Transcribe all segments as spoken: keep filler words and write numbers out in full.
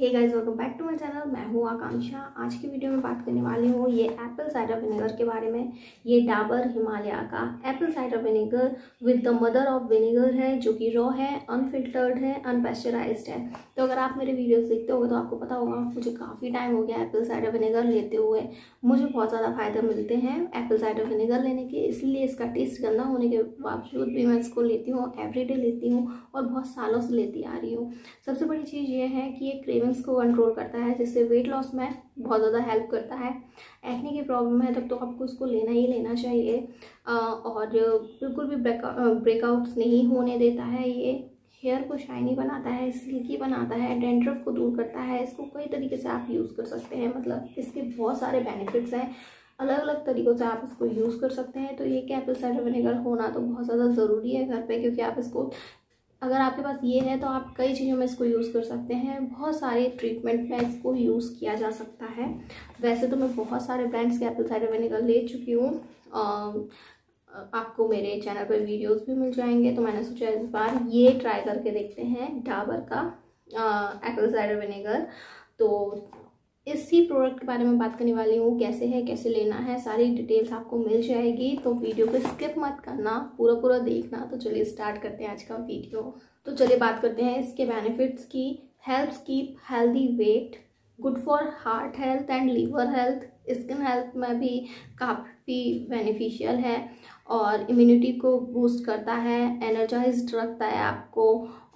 Hey guys, welcome back to my channel. मैं हूँ आकांक्षा। आज की वीडियो में बात करने वाली हूँ ये एप्पल साइडर विनेगर के बारे में। ये डाबर हिमालया का apple cider vinegar with the mother of vinegar है, जो कि रॉ है, अनफिल्टर्ड है, अनपेस्चराइज्ड है। तो अगर आप मेरे वीडियोस देखते होगे तो आपको पता होगा मुझे काफ़ी टाइम हो गया एप्पल साइडर विनेगर लेते हुए। मुझे बहुत ज़्यादा फ़ायदा मिलते हैं एप्पल साइडर विनेगर लेने के, इसलिए इसका टेस्ट गंदा होने के बावजूद भी मैं इसको लेती हूँ, एवरीडे लेती हूँ और बहुत सालों से लेती आ रही हूँ। सबसे बड़ी चीज़ ये है कि ये क्रेविंग को कंट्रोल करता है, जिससे वेट लॉस में बहुत ज़्यादा हेल्प करता है। एक्ने की प्रॉब्लम है तब तो आपको इसको लेना ही लेना चाहिए, और बिल्कुल भी ब्रेकआउट्स नहीं होने देता है। ये हेयर को शाइनी बनाता है, सिल्की बनाता है, डेंड्रफ को दूर करता है। इसको कई तरीके से आप यूज़ कर सकते हैं, मतलब इसके बहुत सारे बेनिफिट्स हैं, अलग अलग तरीक़ों से आप इसको यूज़ कर सकते हैं। तो ये कि एप्पल साइडर विनेगर होना तो बहुत ज़्यादा ज़रूरी है घर पे, क्योंकि आप इसको अगर आपके पास ये है तो आप कई चीज़ों में इसको यूज़ कर सकते हैं। बहुत सारे ट्रीटमेंट में इसको यूज़ किया जा सकता है। वैसे तो मैं बहुत सारे ब्रांड्स के एप्पल साइडर विनेगर ले चुकी हूँ, आपको मेरे चैनल पर वीडियोस भी मिल जाएंगे। तो मैंने सोचा इस बार ये ट्राई करके देखते हैं डाबर का एप्पल साइडर विनेगर। तो इसी प्रोडक्ट के बारे में बात करने वाली हूँ, कैसे है, कैसे लेना है, सारी डिटेल्स आपको मिल जाएगी। तो वीडियो को स्किप मत करना, पूरा पूरा देखना। तो चलिए स्टार्ट करते हैं आज का वीडियो। तो चलिए बात करते हैं इसके बेनिफिट्स की। Helps keep healthy weight, good for heart health and liver health, skin health में भी काफ़ी बेनिफिशियल है, और इम्यूनिटी को बूस्ट करता है, एनर्जाइज रखता है आपको,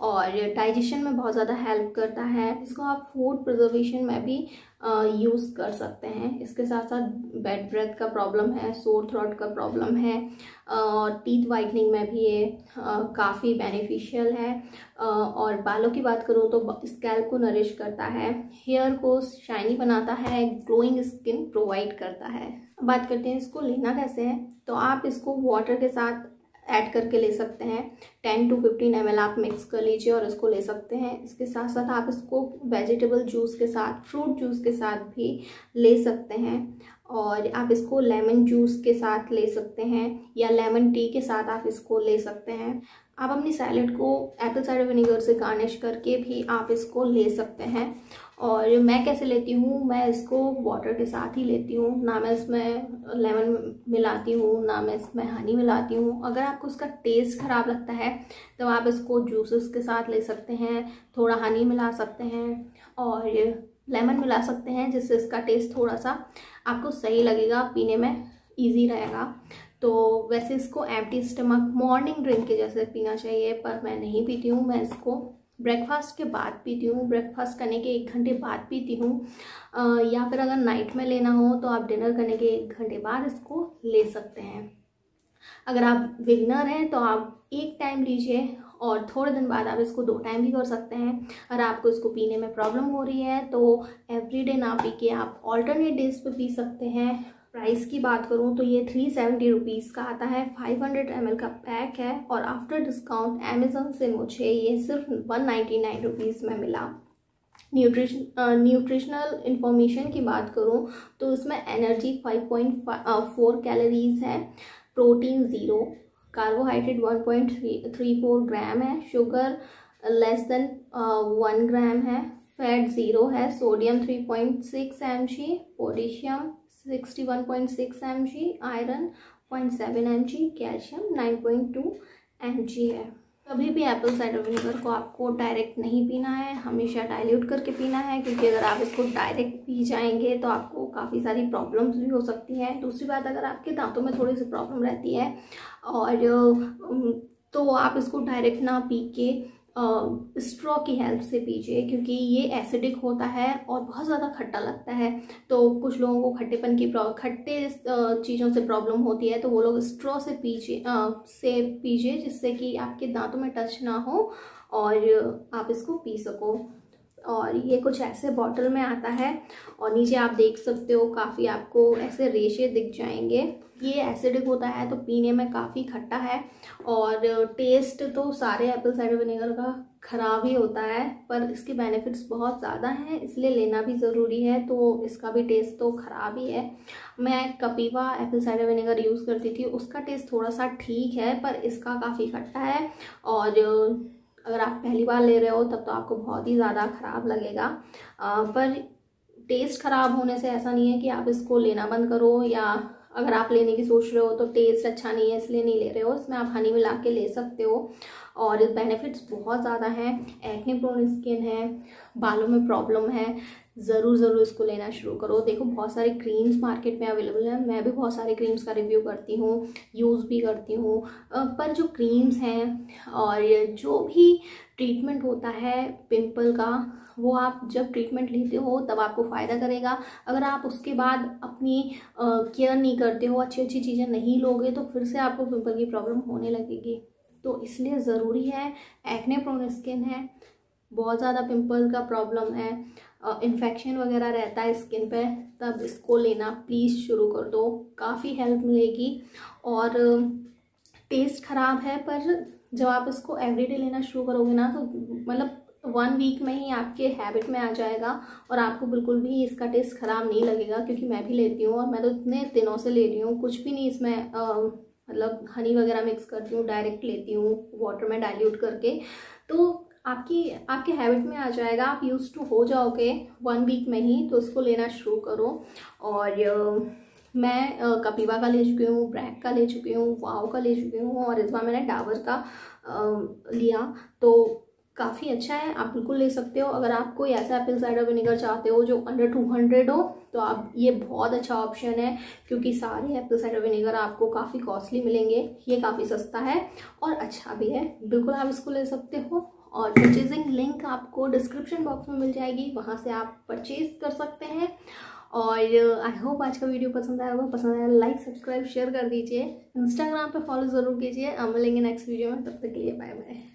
और डाइजेशन में बहुत ज़्यादा हेल्प करता है। इसको आप फूड प्रिजर्वेशन में भी यूज़ कर सकते हैं। इसके साथ साथ बैड ब्रेथ का प्रॉब्लम है, सोर थ्रोट का प्रॉब्लम है, और टीथ वाइटनिंग में भी ये काफ़ी बेनिफिशियल है। आ, और बालों की बात करूँ तो स्कैल्प को नरिश करता है, हेयर को शाइनी बनाता है, ग्लोइंग स्किन प्रोवाइड करता है। बात करते हैं इसको लेना कैसे है। तो आप इसको वाटर के साथ ऐड करके ले सकते हैं, ten to fifteen M L आप मिक्स कर लीजिए और इसको ले सकते हैं। इसके साथ साथ आप इसको वेजिटेबल जूस के साथ, फ्रूट जूस के साथ भी ले सकते हैं, और आप इसको लेमन जूस के साथ ले सकते हैं या लेमन टी के साथ आप इसको ले सकते हैं। आप अपनी सैलेड को एप्पल साइडर विनेगर से गार्निश करके भी आप इसको ले सकते हैं। और मैं कैसे लेती हूँ, मैं इसको वाटर के साथ ही लेती हूँ, ना मैं इसमें लेमन मिलाती हूँ, ना मैं इसमें हनी मिलाती हूँ। अगर आपको इसका टेस्ट ख़राब लगता है तो आप इसको जूसेस के साथ ले सकते हैं, थोड़ा हनी मिला सकते हैं और लेमन मिला सकते हैं, जिससे इसका टेस्ट थोड़ा सा आपको सही लगेगा, पीने में ईजी रहेगा। तो वैसे इसको एम्प्टी स्टमक मॉर्निंग ड्रिंक के जैसे पीना चाहिए, पर मैं नहीं पीती हूँ। मैं इसको ब्रेकफास्ट के बाद पीती हूँ, ब्रेकफास्ट करने के एक घंटे बाद पीती हूँ, या फिर अगर नाइट में लेना हो तो आप डिनर करने के एक घंटे बाद इसको ले सकते हैं। अगर आप बिगिनर हैं तो आप एक टाइम लीजिए और थोड़े दिन बाद आप इसको दो टाइम भी कर सकते हैं। अगर आपको इसको पीने में प्रॉब्लम हो रही है तो एवरीडे ना पी के आप ऑल्टरनेट डेज पे पी सकते हैं। प्राइस की बात करूं तो ये थ्री सेवेंटी रुपीज़ का आता है, फाइव हंड्रेड एम एल का पैक है, और आफ्टर डिस्काउंट अमेज़न से मुझे ये सिर्फ वन नाइन्टी नाइन रुपीज़ में मिला। न्यूट्रिशन न्यूट्रिशनल इन्फॉर्मेशन की बात करूं तो इसमें energy five point four calories है, protein zero, carbohydrate one point three three four gram है, sugar less than one gram है, फैट ज़ीरो है, sodium three point six M G, potassium sixty one point six M G, iron point seven M G, calcium nine point two M G है। कभी भी Apple cider vinegar को आपको direct नहीं पीना है, हमेशा डाइल्यूट करके पीना है, क्योंकि अगर आप इसको डायरेक्ट पी जाएंगे तो आपको काफ़ी सारी प्रॉब्लम्स भी हो सकती हैं। दूसरी बात, अगर आपके दांतों में थोड़ी सी प्रॉब्लम रहती है और तो आप इसको डायरेक्ट ना पी के स्ट्रॉ uh, की हेल्प से पीजिए, क्योंकि ये एसिडिक होता है और बहुत ज़्यादा खट्टा लगता है। तो कुछ लोगों को खट्टेपन की खट्टे चीज़ों से प्रॉब्लम होती है, तो वो लोग स्ट्रॉ से पीजिए से पीजिए जिससे कि आपके दांतों में टच ना हो और आप इसको पी सको। और ये कुछ ऐसे बॉटल में आता है, और नीचे आप देख सकते हो काफ़ी आपको ऐसे रेशे दिख जाएंगे। ये एसिडिक होता है तो पीने में काफ़ी खट्टा है, और टेस्ट तो सारे एप्पल साइडर विनेगर का ख़राब ही होता है, पर इसके बेनिफिट्स बहुत ज़्यादा हैं, इसलिए लेना भी ज़रूरी है। तो इसका भी टेस्ट तो ख़राब ही है। मैं Kapiva apple cider vinegar use करती थी, उसका टेस्ट थोड़ा सा ठीक है, पर इसका काफ़ी खट्टा है। और अगर आप पहली बार ले रहे हो तब तो आपको बहुत ही ज़्यादा ख़राब लगेगा, आ, पर टेस्ट ख़राब होने से ऐसा नहीं है कि आप इसको लेना बंद करो, या अगर आप लेने की सोच रहे हो तो टेस्ट अच्छा नहीं है इसलिए नहीं ले रहे हो। इसमें आप हनी मिला के ले सकते हो और बेनिफिट्स बहुत ज़्यादा हैं। एक्ने प्रोन स्किन है, बालों में प्रॉब्लम है, ज़रूर ज़रूर इसको लेना शुरू करो। देखो बहुत सारे क्रीम्स मार्केट में अवेलेबल हैं, मैं भी बहुत सारे क्रीम्स का रिव्यू करती हूँ, यूज़ भी करती हूँ, पर जो क्रीम्स हैं और जो भी ट्रीटमेंट होता है पिंपल का, वो आप जब ट्रीटमेंट लेते हो तब आपको फ़ायदा करेगा। अगर आप उसके बाद अपनी केयर नहीं करते हो, अच्छी अच्छी चीज़ें नहीं लोगे, तो फिर से आपको पिंपल की प्रॉब्लम होने लगेगी। तो इसलिए ज़रूरी है। एक्ने प्रोन स्किन है, बहुत ज़्यादा पिंपल का प्रॉब्लम है, इन्फेक्शन वगैरह रहता है स्किन पे, तब इसको लेना प्लीज़ शुरू कर दो, काफ़ी हेल्प मिलेगी। और टेस्ट ख़राब है, पर जब आप इसको एवरीडे लेना शुरू करोगे ना, तो मतलब वन वीक में ही आपके हैबिट में आ जाएगा और आपको बिल्कुल भी इसका टेस्ट ख़राब नहीं लगेगा। क्योंकि मैं भी लेती हूँ और मैं तो इतने दिनों से ले रही हूँ, कुछ भी नहीं इसमें आ, मतलब हनी वगैरह मिक्स करती हूँ, डायरेक्ट लेती हूँ वाटर में डाइल्यूट करके, तो आपकी आपके हैबिट में आ जाएगा, आप यूज़ टू हो जाओगे वन वीक में ही। तो इसको लेना शुरू करो। और मैं कपीवा का ले चुकी हूँ, ब्रैग का ले चुकी हूँ, वाओ का ले चुकी हूँ और इस बार मैंने डाबर का लिया, तो काफ़ी अच्छा है, आप बिल्कुल ले सकते हो। अगर आप कोई ऐसा एप्पल साइडर विनेगर चाहते हो जो अंडर टू हंड्रेड हो, तो आप ये बहुत अच्छा ऑप्शन है, क्योंकि सारे एप्पल साइडर विनेगर आपको काफ़ी कॉस्टली मिलेंगे, ये काफ़ी सस्ता है और अच्छा भी है, बिल्कुल आप इसको ले सकते हो। और परचेजिंग लिंक आपको डिस्क्रिप्शन बॉक्स में मिल जाएगी, वहाँ से आप परचेज कर सकते हैं। और आई होप आज का वीडियो पसंद आया होगा, पसंद आया लाइक सब्सक्राइब शेयर कर दीजिए, इंस्टाग्राम पे फॉलो ज़रूर कीजिए। हम मिलेंगे नेक्स्ट वीडियो में, तब तक के लिए बाय बाय।